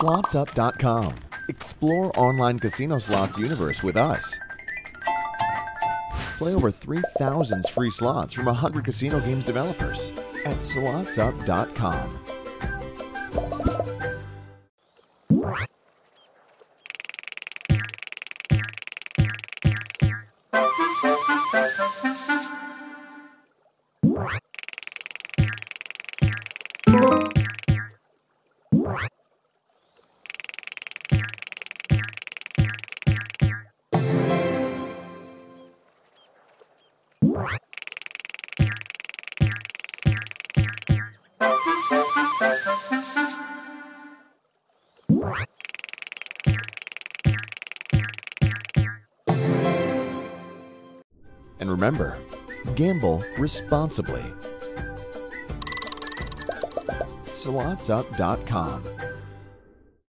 SlotsUp.com. Explore online casino slots universe with us. Play over 3,000 free slots from 100 casino games developers at SlotsUp.com. And remember, gamble responsibly. SlotsUp.com.